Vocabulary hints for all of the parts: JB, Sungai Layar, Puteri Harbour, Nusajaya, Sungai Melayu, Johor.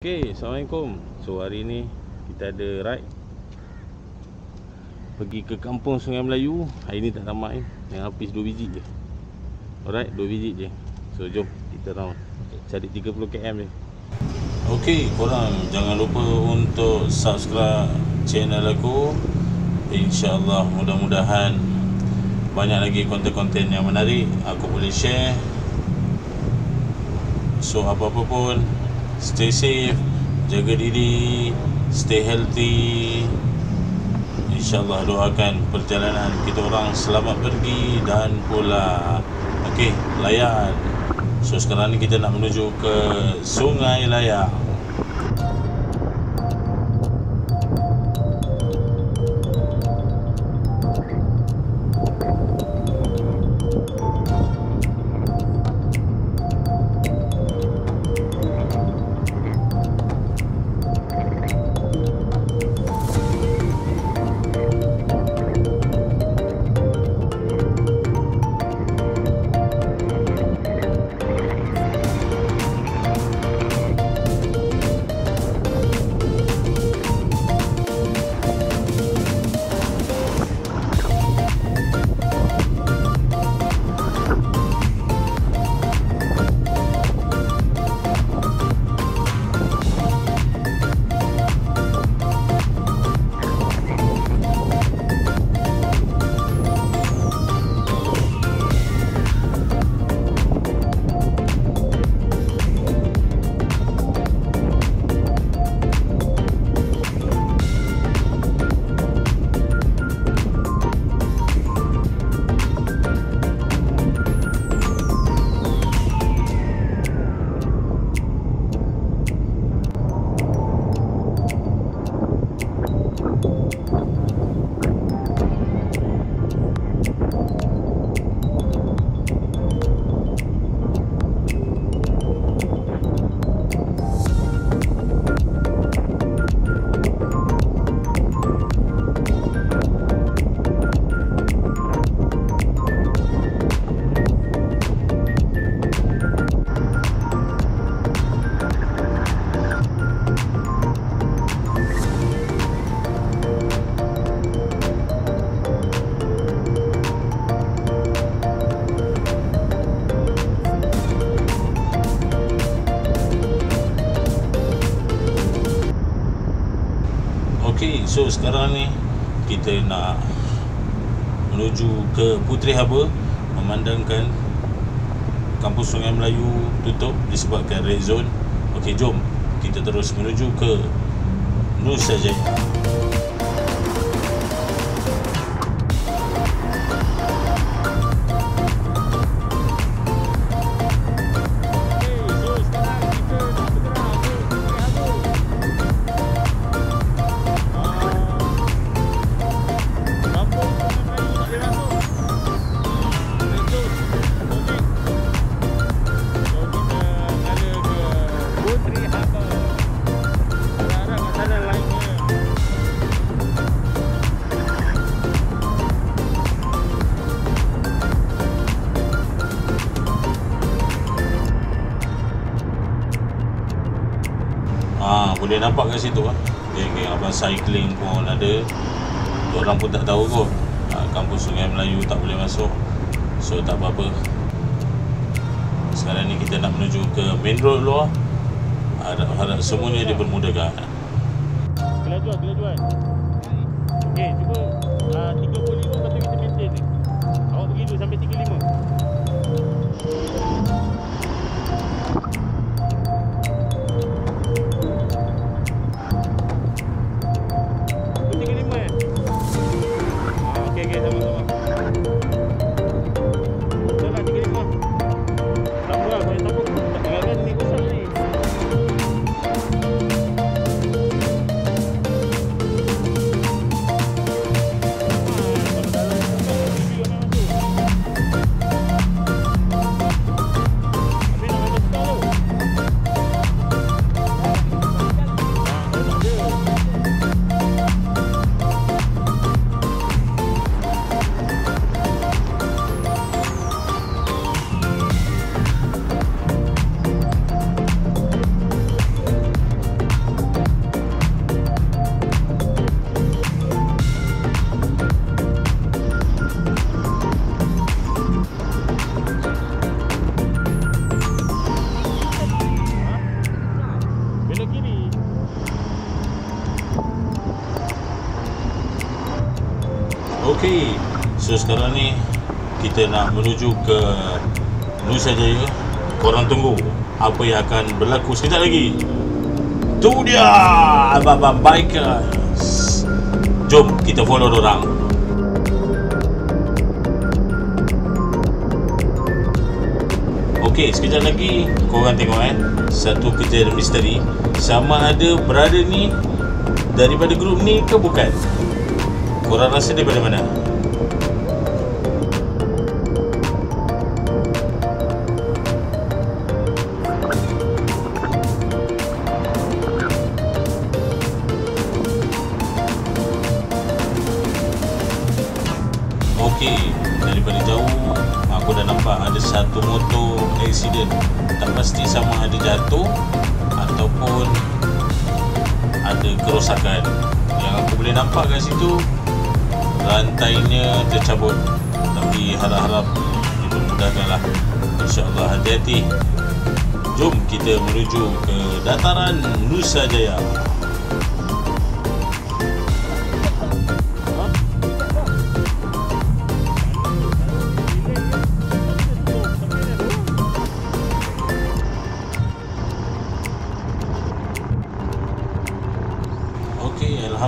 Okay, Assalamualaikum. So hari ni kita ada ride pergi ke kampung Sungai Melayu. Hari ni tak ramai, yang habis 2 biji je. Alright, 2 biji je. So jom kita round, cari 30 km je. Okay, korang jangan lupa untuk subscribe channel aku. InsyaAllah mudah-mudahan banyak lagi konten-konten yang menarik aku boleh share. So apa-apa pun, stay safe, jaga diri, stay healthy. InsyaAllah doakan perjalanan kita orang selamat pergi dan pulang. Okey, Layar. So sekarang ni kita nak menuju ke Sungai Layar. So sekarang ni kita nak menuju ke Puteri Harbour, memandangkan kampung Sungai Melayu tutup disebabkan red zone. Okey, jom kita terus menuju ke Nusajaya. Boleh nampak kat situ lah. Okay, abang cycling pun ada. Orang pun tak tahu kot kampung Sungai Melayu tak boleh masuk. So tak apa-apa. Sekarang ni kita nak menuju ke main road luar. Harap semuanya dipermudahkan. Kelajuan ok, cuba 35, lepas tu kita maintain ni. Awak pergi dulu sampai 35. Okey, so sekarang ni kita nak menuju ke Nusajaya. Korang tunggu apa yang akan berlaku sekejap lagi. Tu dia, abang-abang bikers. Jom kita follow dorang. Okey, sekejap lagi korang tengok satu kejadian misteri, sama ada berada ni daripada grup ni ke bukan. Korang rasa daripada mana? Okey, daripada jauh aku dah nampak ada satu motor accident. Tak pasti sama ada jatuh ataupun ada kerosakan. Yang aku boleh nampak kat situ, rantainya tercabut. Tapi harap-harap dipermudahkanlah, insya-Allah. Hati-hati. Jom kita menuju ke dataran Nusajaya.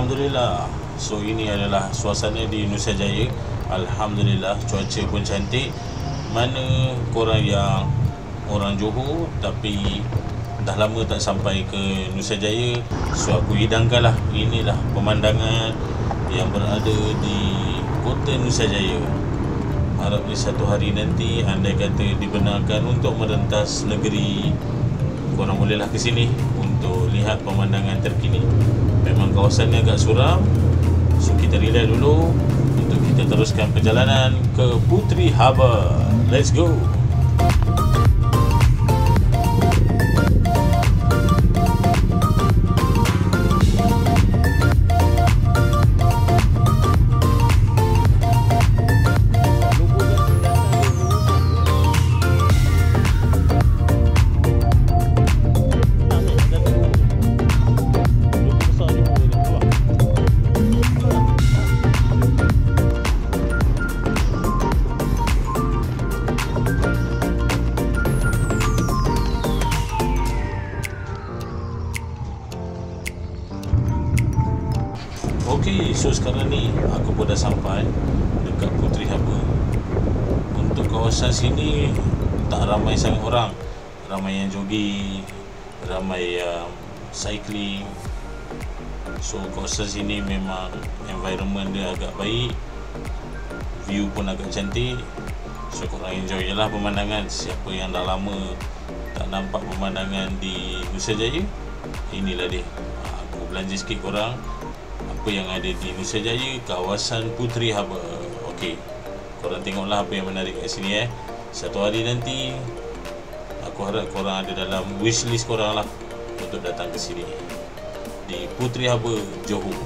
Alhamdulillah. So ini adalah suasana di Nusajaya. Alhamdulillah, cuaca pun cantik. Mana korang yang orang Johor tapi dah lama tak sampai ke Nusajaya, so aku hidangkanlah. Inilah pemandangan yang berada di kota Nusajaya. Harapnya satu hari nanti, andai kata dibenarkan untuk merentas negeri, korang bolehlah ke sini untuk lihat pemandangan terkini. Memang kawasannya agak suram, so kita relax dulu untuk kita teruskan perjalanan ke Puteri Harbour. Let's go. Okey, so sekarang ni aku pun dah sampai dekat Puteri Harbour. Untuk kawasan sini tak ramai sangat orang. Ramai yang jogging, ramai yang cycling. So kawasan sini memang environment dia agak baik, view pun agak cantik. So korang enjoy je lah pemandangan. Siapa yang dah lama tak nampak pemandangan di Nusajaya, inilah dia. Aku belanja sikit korang apa yang ada di Nusajaya, kawasan Puteri Harbour. Okey, korang tengoklah apa yang menarik kat sini. Satu hari nanti aku harap korang ada dalam wishlist korang lah untuk datang ke sini di Puteri Harbour, Johor.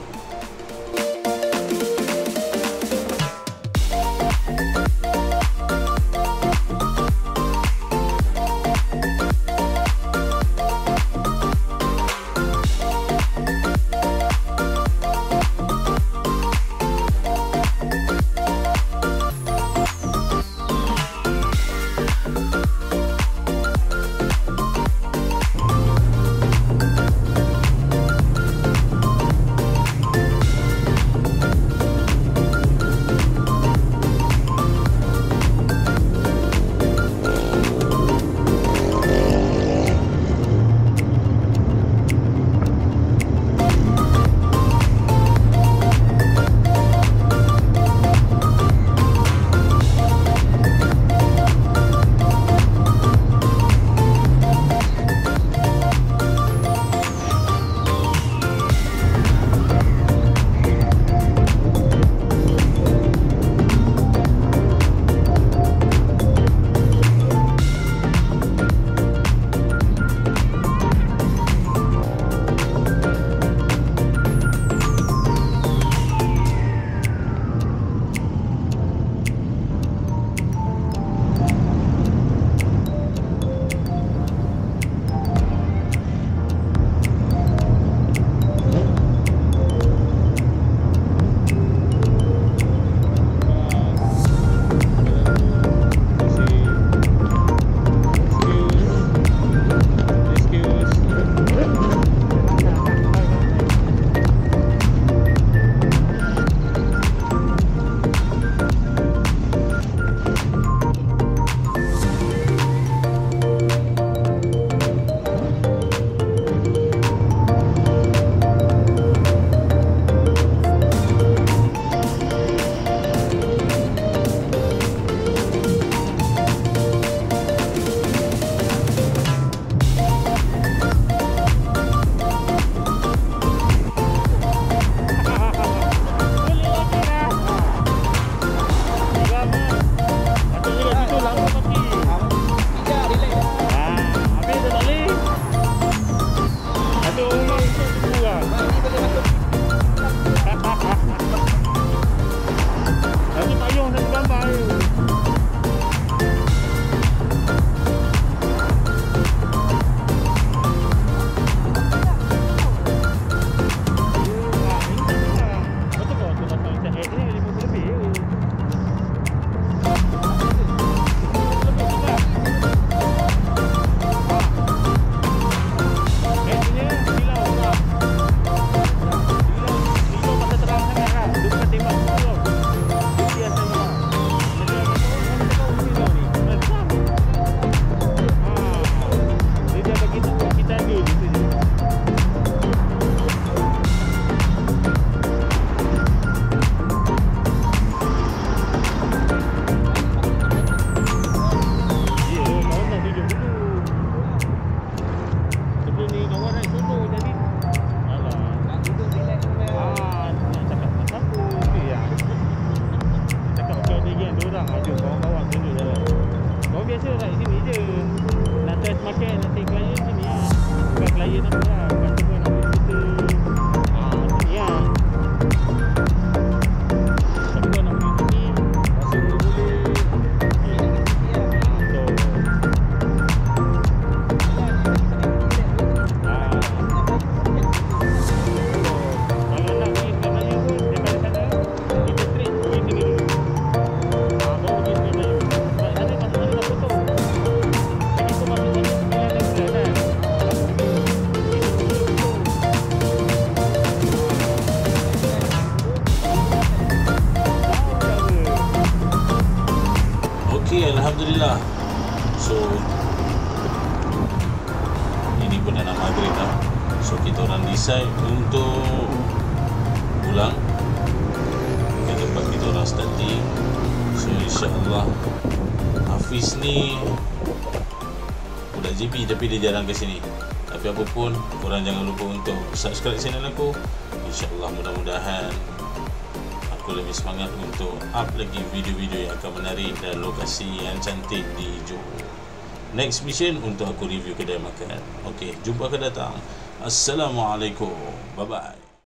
decide untuk pulang ke tempat kita orang starting. So insyaAllah, Hafiz ni budak JB tapi dia jarang ke sini. Tapi apapun, korang jangan lupa untuk subscribe channel aku. InsyaAllah mudah-mudahan aku lebih semangat untuk up lagi video-video yang akan menarik dan lokasi yang cantik di Johor. Next mission untuk aku review kedai makan. Okey, jumpa ke datang. Assalamualaikum. Bye-bye.